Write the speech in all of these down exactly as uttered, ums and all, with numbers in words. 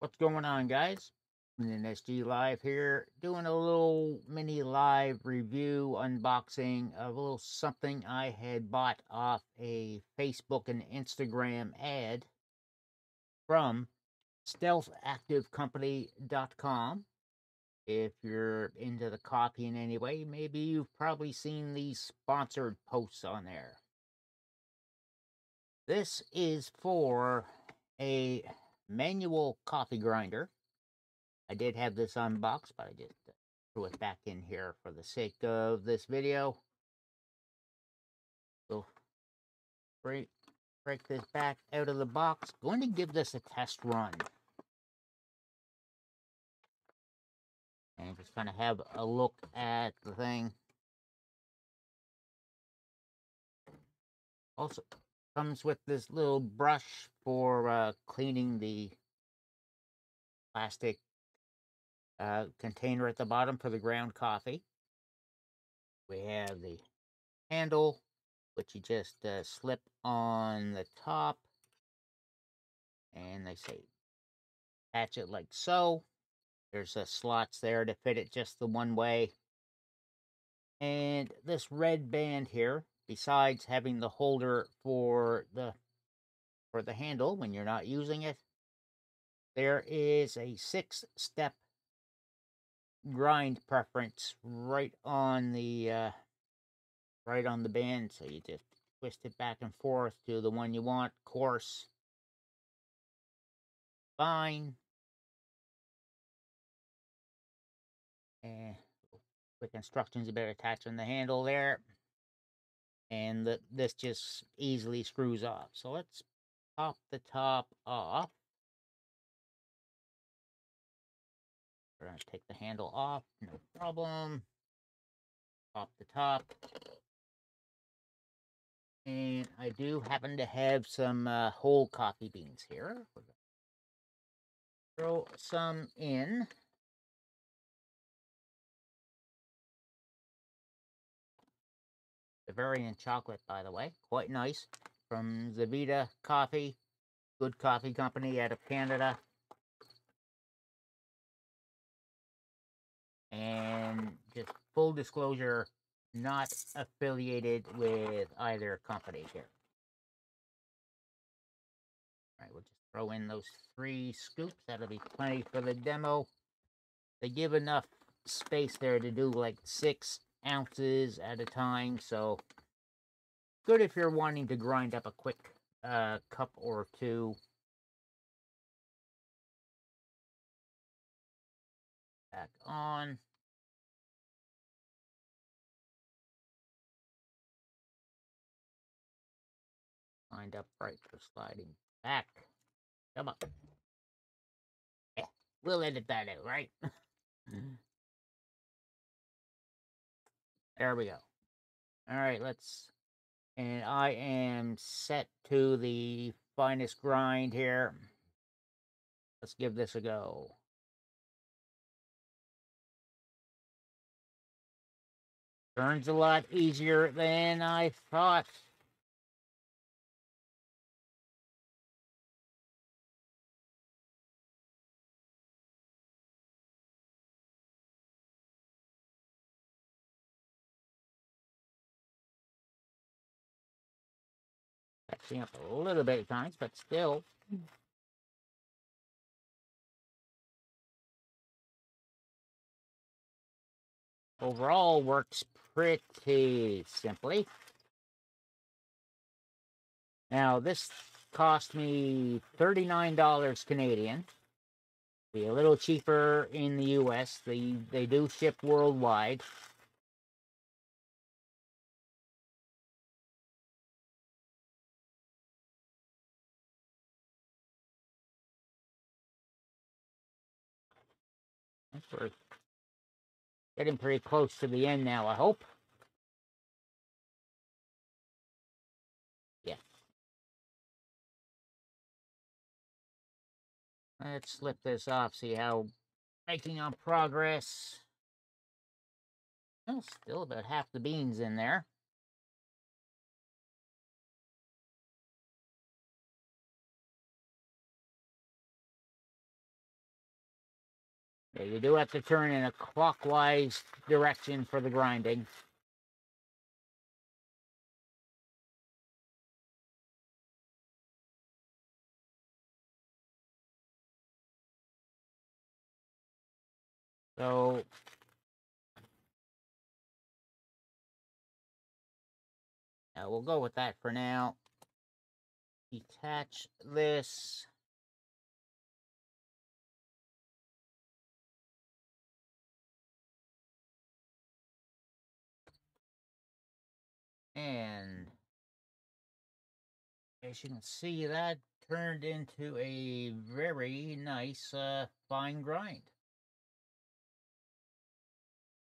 What's going on, guys? N S G Live here, doing a little mini live review unboxing of a little something I had bought off a Facebook and Instagram ad from Stealth Active Company dot com. If you're into the coffee in any way, maybe you've probably seen these sponsored posts on there. This is for a manual coffee grinder. I did have this unboxed, but I just threw it back in here for the sake of this video. We'll break, break this back out of the box. Going to give this a test run. And just kind of have a look at the thing. Also comes with this little brush for uh, cleaning the plastic Uh, container at the bottom for the ground coffee. We have the handle, which you just uh, slip on the top, and they say attach it like so. There's uh, slots there to fit it just the one way. And this red band here, besides having the holder for the for the handle when you're not using it, there is a six-step grind preference right on the uh, right on the band, so you just twist it back and forth to the one you want. Coarse, fine, and quick instructions about attaching the handle there, and the, this just easily screws off. So let's pop the top off. We're going to take the handle off, no problem. Pop the top. And I do happen to have some uh, whole coffee beans here. Throw some in. Bavarian chocolate, by the way. Quite nice. From Zavita Coffee. Good coffee company out of Canada. And just full disclosure, not affiliated with either company here. All right, we'll just throw in those three scoops. That'll be plenty for the demo. They give enough space there to do like six ounces at a time. So good if you're wanting to grind up a quick uh, cup or two. Back on. Lined up right for sliding back. Come on. Yeah, we'll edit that out, right? There we go. All right, let's. And I am set to the finest grind here. Let's give this a go. Turns a lot easier than I thought. Catching up a little bit at times, but still. Overall works pretty simply. Now this cost me thirty-nine dollars Canadian. Be a little cheaper in the U S. They they do ship worldwide. That's worth. Getting pretty close to the end now, I hope. Yeah. Let's slip this off, see how making on progress. Well, still about half the beans in there. Okay, you do have to turn in a clockwise direction for the grinding. So yeah, we'll go with that for now. Detach this. And as you can see, that turned into a very nice uh, fine grind.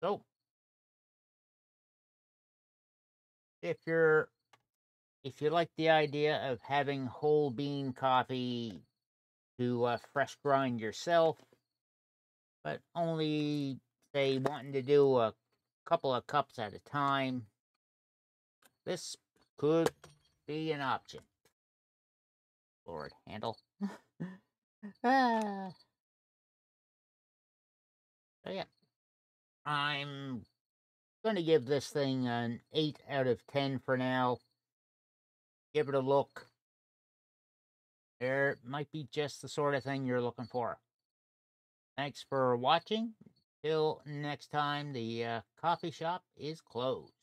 So, if you're, if you like the idea of having whole bean coffee to uh, fresh grind yourself, but only, say, wanting to do a couple of cups at a time, this could be an option. Lord, handle. ah. So, yeah. I'm going to give this thing an eight out of ten for now. Give it a look. There might be just the sort of thing you're looking for. Thanks for watching. Till next time, the uh, coffee shop is closed.